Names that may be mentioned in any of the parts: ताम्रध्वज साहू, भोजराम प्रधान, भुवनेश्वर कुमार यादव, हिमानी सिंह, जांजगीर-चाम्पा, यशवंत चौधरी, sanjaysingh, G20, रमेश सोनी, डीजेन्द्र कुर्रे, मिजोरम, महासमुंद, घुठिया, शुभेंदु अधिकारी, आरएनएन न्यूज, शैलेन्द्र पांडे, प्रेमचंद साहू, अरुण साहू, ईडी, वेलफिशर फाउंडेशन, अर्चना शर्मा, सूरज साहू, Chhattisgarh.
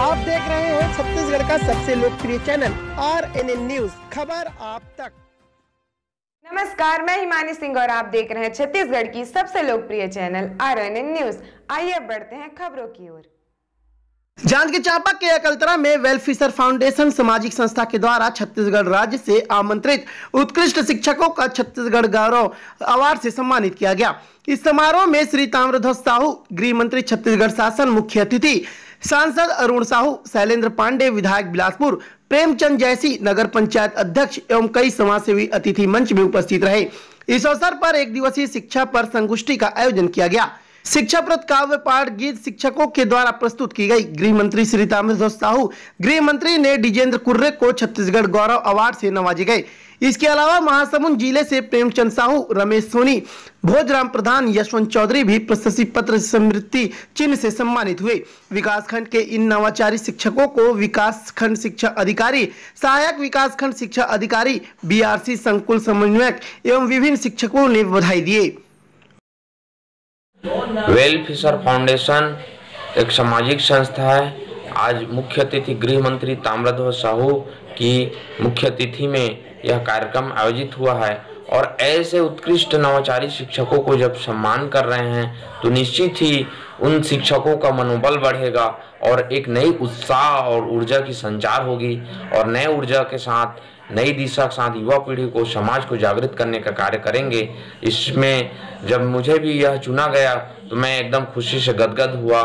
आप देख रहे हैं छत्तीसगढ़ का सबसे लोकप्रिय चैनल आरएनएन न्यूज, खबर आप तक। नमस्कार, मैं हिमानी सिंह और आप देख रहे हैं छत्तीसगढ़ की सबसे लोकप्रिय चैनल आरएनएन न्यूज। आइए अब बढ़ते हैं खबरों की ओर। जांजगीर चांपा के अकलतरा में वेलफिशर फाउंडेशन सामाजिक संस्था के द्वारा छत्तीसगढ़ राज्य से आमंत्रित उत्कृष्ट शिक्षकों का छत्तीसगढ़ गौरव अवार्ड से सम्मानित किया गया। इस समारोह में श्री ताम्रध्वज साहू गृह मंत्री छत्तीसगढ़ शासन मुख्य अतिथि, सांसद अरुण साहू, शैलेन्द्र पांडे विधायक बिलासपुर, प्रेमचंद जैसी नगर पंचायत अध्यक्ष एवं कई समाजसेवी अतिथि मंच में उपस्थित रहे। इस अवसर पर एक दिवसीय शिक्षा पर संगोष्ठी का आयोजन किया गया। शिक्षा प्रत काव्य पाठ गीत शिक्षकों के द्वारा प्रस्तुत की गई। गृह मंत्री श्री ताम्रध्वज साहू गृह मंत्री ने डीजेन्द्र कुर्रे को छत्तीसगढ़ गौरव अवार्ड से नवाजे गए। इसके अलावा महासमुंद जिले से प्रेमचंद साहू, रमेश सोनी, भोजराम प्रधान, यशवंत चौधरी भी प्रशस्ति पत्र स्मृति चिन्ह से सम्मानित हुए। विकासखंड के इन नवाचारी शिक्षकों को विकासखंड शिक्षा अधिकारी, सहायक विकासखंड शिक्षा अधिकारी, बीआरसी संकुल समन्वयक एवं विभिन्न शिक्षकों ने बधाई दिए। वेलफिशर फाउंडेशन एक सामाजिक संस्था है। आज मुख्य अतिथि गृह मंत्री ताम्रध्वज साहू की मुख्य अतिथि में यह कार्यक्रम आयोजित हुआ है और ऐसे उत्कृष्ट नवाचारी शिक्षकों को जब सम्मान कर रहे हैं तो निश्चित ही उन शिक्षकों का मनोबल बढ़ेगा और एक नई उत्साह और ऊर्जा की संचार होगी और नए ऊर्जा के साथ, नई दिशा के साथ युवा पीढ़ी को, समाज को जागृत करने का कार्य करेंगे। इसमें जब मुझे भी यह चुना गया तो मैं एकदम खुशी से गदगद हुआ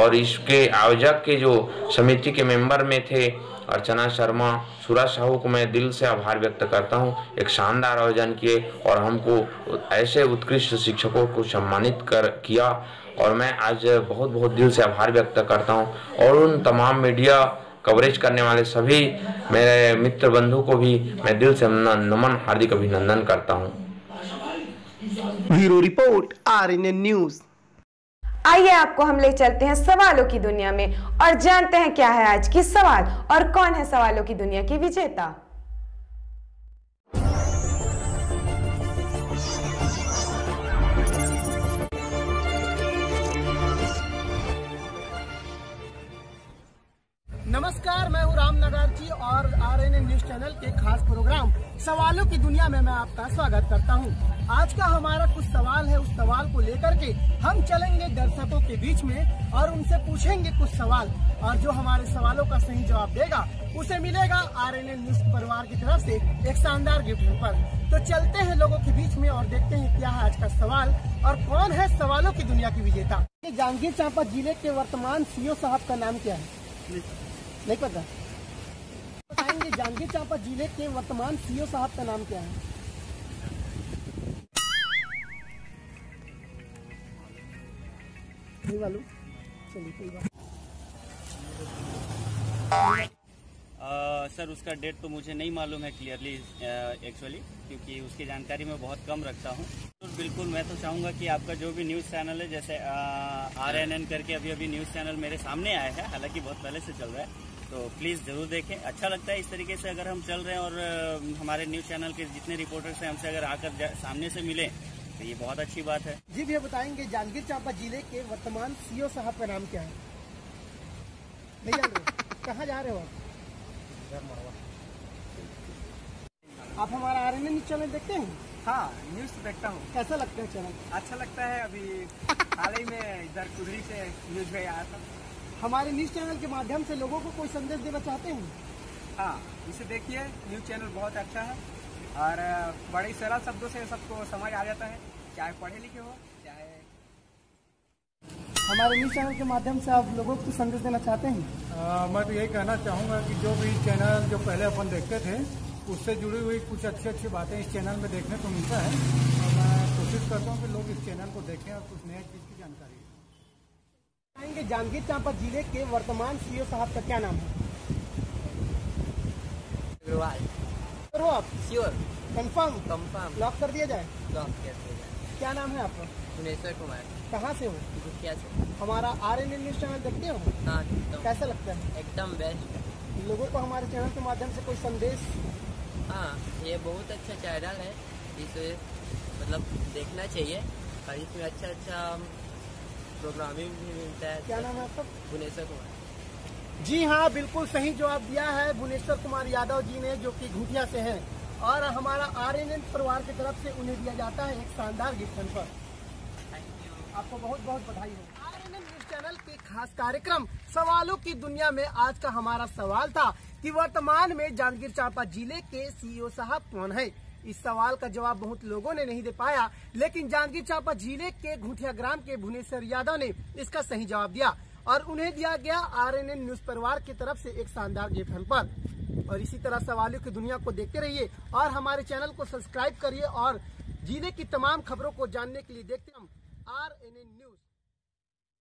और इसके आयोजक के जो समिति के मेंबर में थे अर्चना शर्मा, सूरज साहू को मैं दिल से आभार व्यक्त करता हूं। एक शानदार आयोजन किए और हमको ऐसे उत्कृष्ट शिक्षकों को सम्मानित किया और मैं आज बहुत बहुत दिल से आभार व्यक्त करता हूं और उन तमाम मीडिया कवरेज करने वाले सभी मेरे मित्र बंधु को भी मैं दिल से नमन, हार्दिक अभिनंदन करता हूँ। Bureau report आरएनएन न्यूज। आइए आपको हम ले चलते हैं सवालों की दुनिया में और जानते हैं क्या है आज की सवाल और कौन है सवालों की दुनिया की विजेता। नमस्कार, मैं हूँ राम नगरजी और आरएनएन न्यूज चैनल के खास प्रोग्राम सवालों की दुनिया में मैं आपका स्वागत करता हूँ। आज का हमारा कुछ सवाल है, उस सवाल को लेकर के हम चलेंगे दर्शकों के बीच में और उनसे पूछेंगे कुछ सवाल और जो हमारे सवालों का सही जवाब देगा उसे मिलेगा आरएनएन न्यूज परिवार की तरफ से एक शानदार गिफ्ट पर। तो चलते हैं लोगों के बीच में और देखते हैं क्या है आज का सवाल और कौन है सवालों की दुनिया की विजेता। जांजगीर चांपा जिले के वर्तमान सीईओ साहब का नाम क्या है? नहीं पता। बताएंगे जांजगीर चांपा जिले के वर्तमान सीईओ साहब का नाम क्या है? सर उसका डेट तो मुझे नहीं मालूम है क्लियरली एक्चुअली, क्योंकि उसकी जानकारी मैं बहुत कम रखता हूँ। तो बिल्कुल मैं तो चाहूँगा कि आपका जो भी न्यूज़ चैनल है, जैसे आरएनएन करके अभी अभी न्यूज़ चैनल मेरे सामने आया है, हालांकि बहुत पहले से चल रहा है, तो प्लीज़ ज़रूर देखें। अच्छा लगता है इस तरीके से अगर हम चल रहे हैं और हमारे न्यूज़ चैनल के जितने रिपोर्टर्स हैं हमसे अगर आकर सामने से मिलें तो ये बहुत अच्छी बात है। जी भैया बताएंगे जांजगीर चांपा जिले के वर्तमान सीईओ साहब का नाम क्या है? नहीं जान रहे, कहाँ जा रहे हो आप? हमारा आरएनएन न्यूज़ चैनल देखते हैं? हाँ, न्यूज़ देखता हूँ। कैसा लगता है चैनल? अच्छा लगता है। अभी हाल ही में इधर कुर्री से न्यूज़ में आया था। हमारे न्यूज़ चैनल के माध्यम से लोगों को कोई संदेश देना चाहते हैं? हाँ, इसे देखिए, न्यूज़ चैनल बहुत अच्छा है और बड़े सरल शब्दों से सबको समझ आ जाता है, चाहे पढ़े लिखे हो चाहे। हमारे न्यूज़ चैनल के माध्यम से आप लोगों को संदेश देना चाहते हैं? मैं तो यही कहना चाहूँगा कि जो भी चैनल जो पहले अपन देखते थे उससे जुड़ी हुई कुछ अच्छी अच्छी बातें इस चैनल में देखने को मिलता है और मैं कोशिश करता हूँ कि लोग इस चैनल को देखें और कुछ नए चीज़ की जानकारी। जांजगीर चांपा जिले के वर्तमान सीईओ साहब का क्या नाम है? आप श्योर? कंफर्म? कंफर्म। लॉक कर दिया जाए? लॉक कर दिया जाए। क्या नाम है आपका? भुवनेश्वर कुमार। कहाँ से हो? घुठिया से। हमारा आरएनएन न्यूज़ चैनल देखते हो? हाँ। कैसा लगता है? एकदम बेस्ट। लोगों को हमारे चैनल के माध्यम से कोई संदेश? हाँ, ये बहुत अच्छा चैनल है, इसे मतलब देखना चाहिए और इसमें अच्छा अच्छा प्रोग्रामिंग भी मिलता है। क्या नाम है आपका? भुवनेश्वर कुमार। जी हाँ, बिल्कुल सही जवाब दिया है भुवनेश्वर कुमार यादव जी ने, जो कि घुठिया से हैं, और हमारा आरएनएन परिवार की तरफ से उन्हें दिया जाता है एक शानदार गिफ्ट हैम्पर। आपको बहुत बहुत बधाई हो। आरएनएन न्यूज चैनल के खास कार्यक्रम सवालों की दुनिया में आज का हमारा सवाल था कि वर्तमान में जांजगीर चांपा जिले के CEO साहब कौन है। इस सवाल का जवाब बहुत लोगों ने नहीं दे पाया, लेकिन जांजगीर चांपा जिले के घुठिया ग्राम के भुवनेश्वर यादव ने इसका सही जवाब दिया और उन्हें दिया गया आरएनएन न्यूज परिवार की तरफ से एक शानदार गिफ्ट हैम्पर। और इसी तरह सवालों की दुनिया को देखते रहिए और हमारे चैनल को सब्सक्राइब करिए और जिले की तमाम खबरों को जानने के लिए देखते हम आरएनएन न्यूज।